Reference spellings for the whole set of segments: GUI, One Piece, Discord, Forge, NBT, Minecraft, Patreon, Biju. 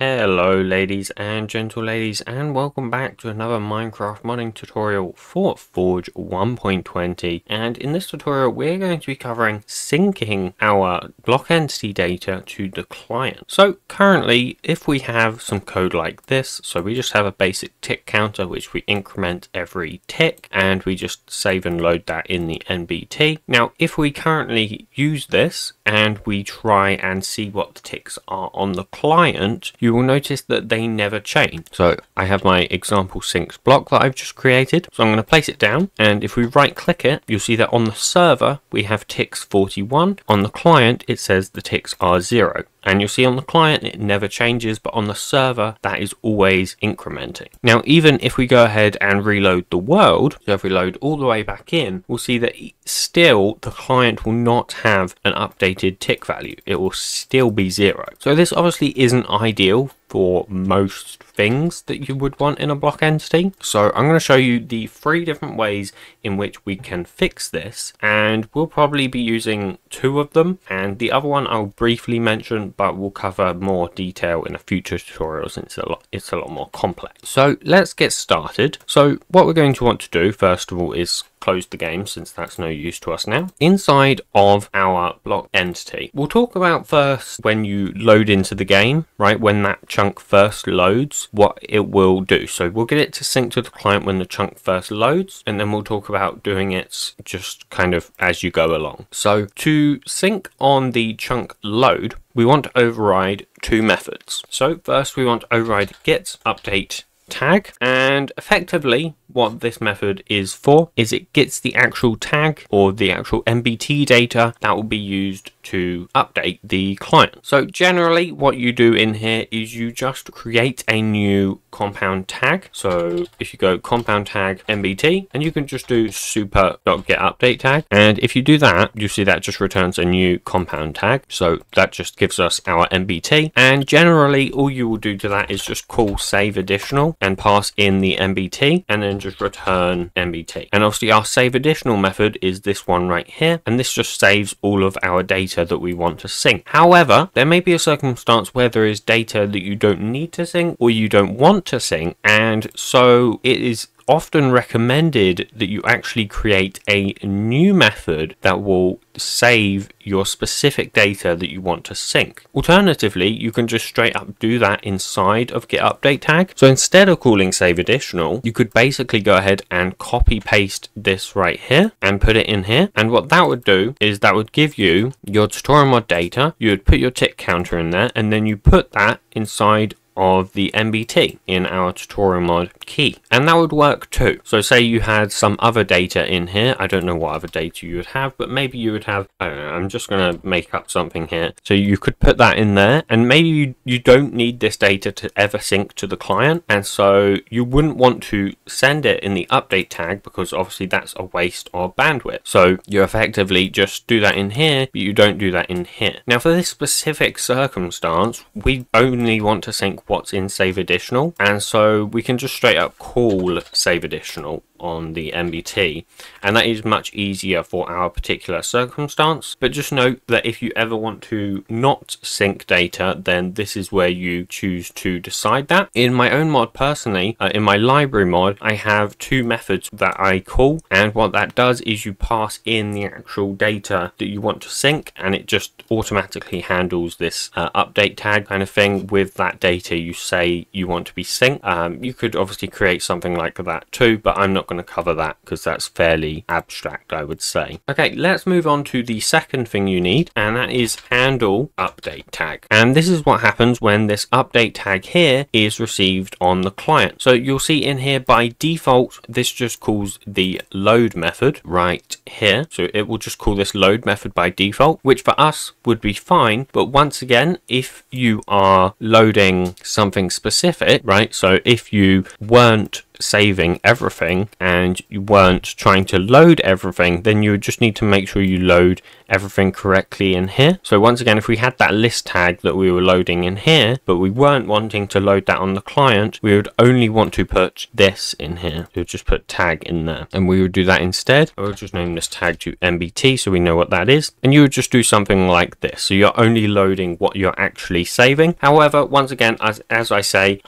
Hello ladies and gentle ladies, and welcome back to another Minecraft modding tutorial for Forge 1.20. And in this tutorial we're going to be covering syncing our block entity data to the client. So currently if we have some code like this, so we just have a basic tick counter which we increment every tick and we just save and load that in the NBT. Now if we currently use this and we try and see what the ticks are on the client, you will notice that they never change. So I have my example syncs block that I've just created. So I'm going to place it down, and if we right click it, you'll see that on the server we have ticks 41. On the client it says the ticks are 0. And you'll see on the client it never changes, but on the server that is always incrementing. Now even if we go ahead and reload the world, so if we load all the way back in, we'll see that still the client will not have an updated tick value. It will still be 0. So this obviously isn't ideal for most things that you would want in a block entity. So I'm going to show you the 3 different ways in which we can fix this, and we'll probably be using 2 of them, and the other one I'll briefly mention, but we'll cover more detail in a future tutorial since it's a lot more complex. So let's get started. So what we're going to want to do first of all is close the game, since that's no use to us now. Inside of our block entity, we'll talk about first when you load into the game, right? When that chunk first loads, what it will do. So we'll get it to sync to the client when the chunk first loads, and then we'll talk about doing it just kind of as you go along. So to sync on the chunk load, we want to override 2 methods. So first we want to override get update tag, and effectively what this method is for is it gets the actual tag or the actual NBT data that will be used to update the client. So generally what you do in here is you just create a new compound tag. So if you go compound tag NBT, and you can just do super.getUpdate tag, and if you do that you see that just returns a new compound tag. So that just gives us our NBT, and generally all you will do to that is just call save additional and pass in the NBT, and then just return NBT. And obviously our save additional method is this one right here, and this just saves all of our data that we want to sync. However, there may be a circumstance where there is data that you don't need to sync or you don't want to sync, and so it is often recommended that you actually create a new method that will save your specific data that you want to sync. Alternatively, you can just straight up do that inside of get update tag. So instead of calling save additional, you could basically go ahead and copy paste this right here and put it in here, and what that would do is that would give you your tutorial mod data. You would put your tick counter in there, and then you put that inside of the NBT in our tutorial mod key, and that would work too. So say you had some other data in here, I don't know what other data you would have, but maybe you would have, I don't know, I'm just gonna make up something here. So you could put that in there, and maybe you don't need this data to ever sync to the client, and so you wouldn't want to send it in the update tag because obviously that's a waste of bandwidth. So you effectively just do that in here, but you don't do that in here. Now for this specific circumstance, we only want to sync what's in save additional, and so we can just straight up call save additional on the NBT, and that is much easier for our particular circumstance. But just note that if you ever want to not sync data, then this is where you choose to decide that. In my own mod personally, in my library mod, I have 2 methods that I call, and what that does is you pass in the actual data that you want to sync, and it just automatically handles this update tag kind of thing with that data you say you want to be synced. You could obviously create something like that too, but I'm not going to cover that because that's fairly abstract, I would say. Okay, let's move on to the second thing you need, and that is handle update tag. And this is what happens when this update tag here is received on the client. So you'll see in here by default this just calls the load method right here, so it will just call this load method by default, which for us would be fine. But once again, if you are loading something specific, right, so if you weren't saving everything and you weren't trying to load everything, then you would just need to make sure you load everything correctly in here. So once again, if we had that list tag that we were loading in here, but we weren't wanting to load that on the client, we would only want to put this in here. We'll just put tag in there, and we would do that instead. I will just name this tag to NBT so we know what that is. And you would just do something like this. So you're only loading what you're actually saving. However, once again, as I say,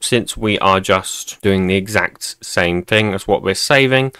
since we are just doing the exact same thing as what we're saving,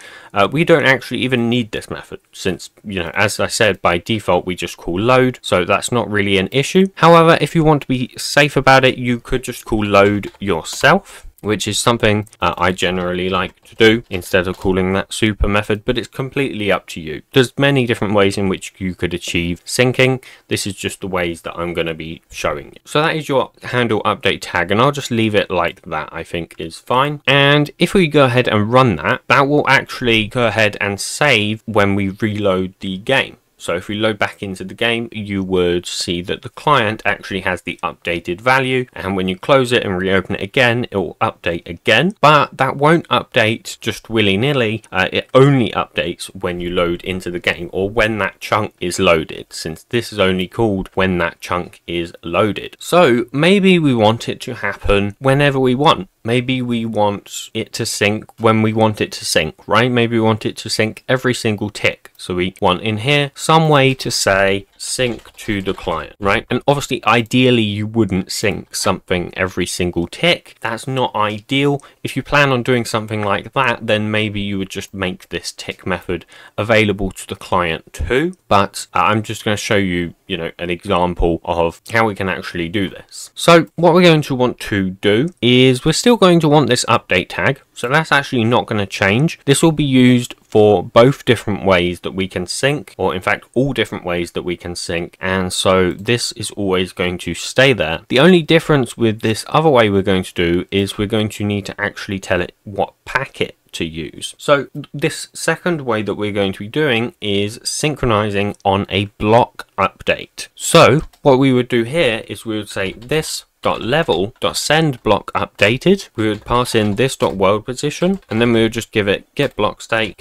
we don't actually even need this method, since, you know, as I said, by default we just call load, so that's not really an issue. However, if you want to be safe about it, you could just call load yourself, which is something I generally like to do instead of calling that super method, but it's completely up to you. There's many different ways in which you could achieve syncing. This is just the ways that I'm going to be showing you. So that is your handle update tag, and I'll just leave it like that, I think is fine. And if we go ahead and run that, that will actually go ahead and save when we reload the game. So if we load back into the game, you would see that the client actually has the updated value. And when you close it and reopen it again, it will update again. But that won't update just willy-nilly. It only updates when you load into the game, or when that chunk is loaded, since this is only called when that chunk is loaded. So maybe we want it to happen whenever we want. Maybe we want it to sync when we want it to sync, right? Maybe we want it to sync every single tick. So we want in here some way to say sync to the client, right? And obviously, ideally, you wouldn't sync something every single tick. That's not ideal. If you plan on doing something like that, then maybe you would just make this tick method available to the client too. But I'm just going to show you, you know, an example of how we can actually do this. So what we're going to want to do is we're still going to want this update tag, so that's actually not going to change. This will be used for both different ways that we can sync, or in fact all different ways that we can sync, and so this is always going to stay there. The only difference with this other way we're going to do is we're going to need to actually tell it what packet to use. So this second way that we're going to be doing is synchronizing on a block update. So what we would do here is we would say this .level.send block updated. We would pass in this .world position, and then we would just give it get block state,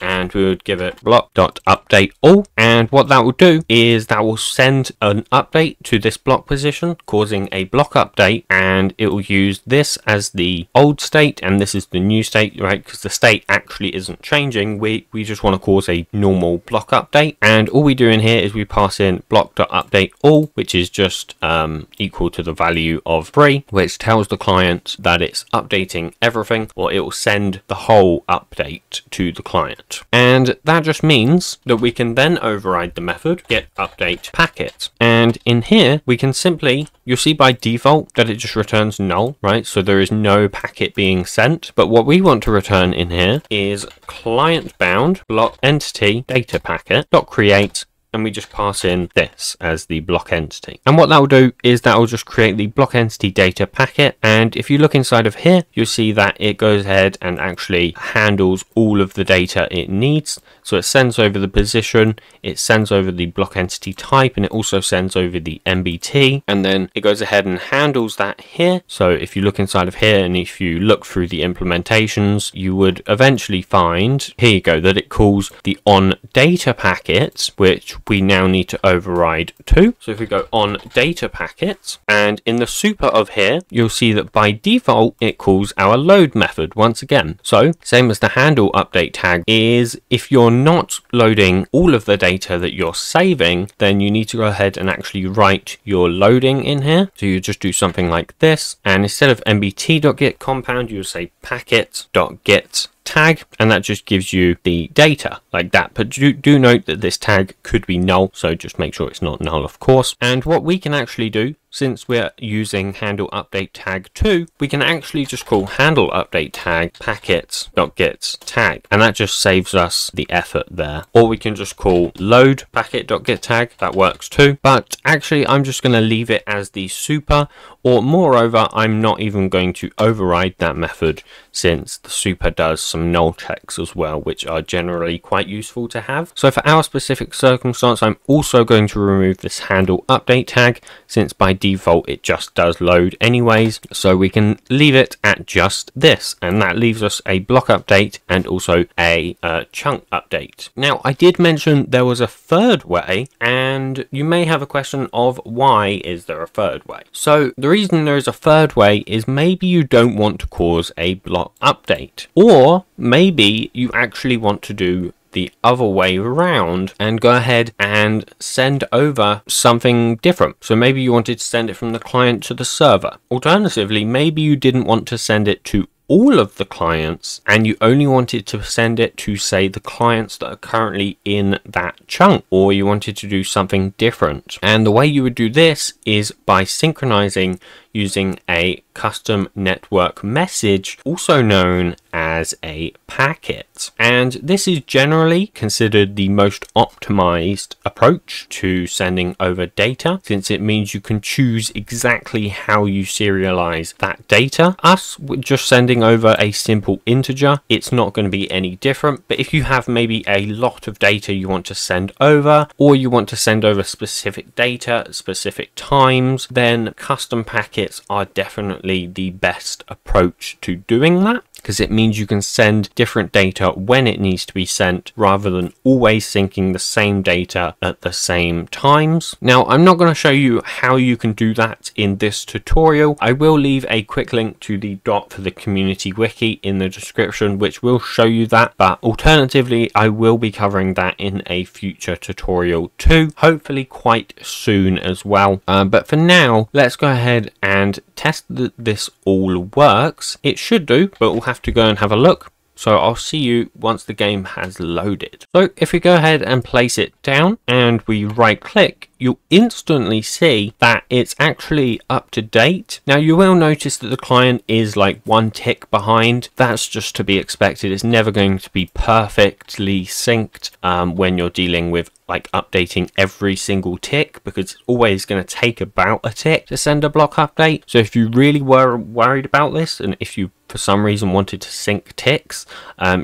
and we would give it block.update all. And what that will do is that will send an update to this block position, causing a block update, and it will use this as the old state, and this is the new state, right? Because the state actually isn't changing. We just want to cause a normal block update, and all we do in here is we pass in block.update all, which is just equal to the value of 3, which tells the client that it's updating everything, or it will send the whole update to the client. And that just means that we can then override the method get update packet, and in here we can simply, you'll see by default that it just returns null, right? So there is no packet being sent, but what we want to return in here is client bound block entity data packet dot create, and we just pass in this as the block entity. And what that will do is that will just create the block entity data packet. And if you look inside of here, you'll see that it goes ahead and actually handles all of the data it needs. So it sends over the position, it sends over the block entity type, and it also sends over the NBT. And then it goes ahead and handles that here. So if you look inside of here, and if you look through the implementations, you would eventually find, here you go, that it calls the on data packet, which we now need to override too. So if we go on data packets, and in the super of here, you'll see that by default, it calls our load method once again. So same as the handle update tag is, if you're not loading all of the data that you're saving, then you need to go ahead and actually write your loading in here. So you just do something like this, and instead of mbt.get compound, you say packet.get tag, and that just gives you the data like that. But do note that this tag could be null, so just make sure it's not null, of course. And what we can actually do, since we're using handle update tag 2, we can actually just call handle update tag packets.get tag, and that just saves us the effort there. Or we can just call load packet.get tag, that works too. But actually, I'm just going to leave it as the super, or moreover, I'm not even going to override that method, since the super does some null checks as well, which are generally quite useful to have. So for our specific circumstance, I'm also going to remove this handle update tag, since by default, default it just does load anyways, so we can leave it at just this, and that leaves us a block update and also a chunk update. Now I did mention there was a third way, and you may have a question of why is there a third way. So the reason there is a third way is maybe you don't want to cause a block update, or maybe you actually want to do the other way around and go ahead and send over something different. So maybe you wanted to send it from the client to the server. Alternatively, maybe you didn't want to send it to all of the clients and you only wanted to send it to, say, the clients that are currently in that chunk, or you wanted to do something different. And the way you would do this is by synchronizing using a custom network message, also known as a packet. And this is generally considered the most optimized approach to sending over data, since it means you can choose exactly how you serialize that data. Us just sending over a simple integer, it's not going to be any different. But if you have maybe a lot of data you want to send over, or you want to send over specific data at specific times, then custom packets are definitely the best approach to doing that, because it means you can send different data when it needs to be sent rather than always syncing the same data at the same times. Now, I'm not going to show you how you can do that in this tutorial. I will leave a quick link to the doc for the community wiki in the description, which will show you that, but alternatively, I will be covering that in a future tutorial too, hopefully quite soon as well. But for now, let's go ahead and test that this all works. It should do, but we'll have to go and have a look. So I'll see you once the game has loaded. So if we go ahead and place it down and we right click, you'll instantly see that it's actually up to date. Now you will notice that the client is like one tick behind. That's just to be expected. It's never going to be perfectly synced when you're dealing with like updating every single tick, because it's always going to take about a tick to send a block update. So if you really were worried about this, and if you for some reason wanted to sync ticks,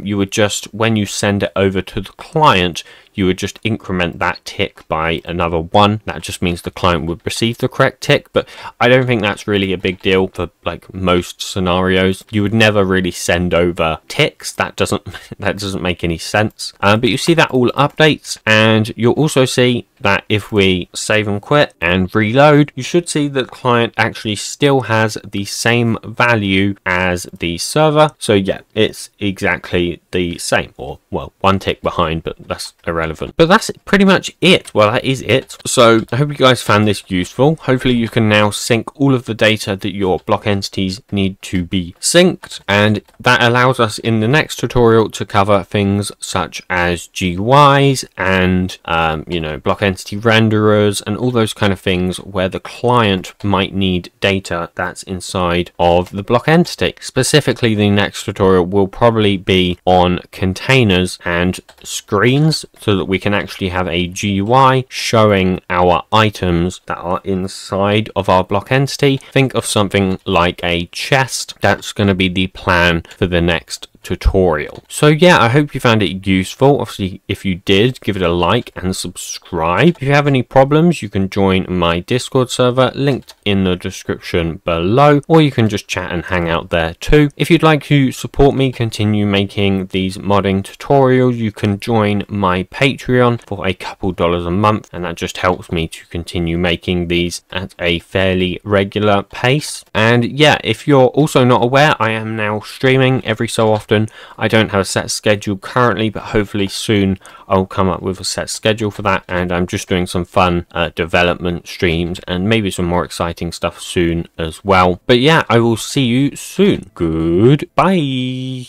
you would just, when you send it over to the client, you would just increment that tick by another one. That just means the client would receive the correct tick, but I don't think that's really a big deal for like most scenarios. You would never really send over ticks. That doesn't make any sense. But you see that all updates, and you'll also see that if we save and quit and reload, you should see that the client actually still has the same value as the server. So yeah, it's exactly the same, or well, one tick behind, but that's irrelevant. But that's pretty much it. Well, that is it. So I hope you guys found this useful. Hopefully you can now sync all of the data that your block entities need to be synced, and that allows us in the next tutorial to cover things such as GUIs and you know, block entity renderers and all those kind of things where the client might need data that's inside of the block entity. Specifically, the next tutorial will probably be on containers and screens, so that we can actually have a GUI showing our items that are inside of our block entity. Think of something like a chest. That's going to be the plan for the next tutorial. So yeah, I hope you found it useful. Obviously, if you did, give it a like and subscribe. If you have any problems, you can join my Discord server linked in the description below, or you can just chat and hang out there too. If you'd like to support me continue making these modding tutorials, you can join my Patreon for a couple dollars a month, and that just helps me to continue making these at a fairly regular pace. And yeah, if you're also not aware, I am now streaming every so often. I don't have a set schedule currently, but hopefully soon I'll come up with a set schedule for that, and I'm just doing some fun development streams and maybe some more exciting stuff soon as well. But yeah, I will see you soon. Goodbye.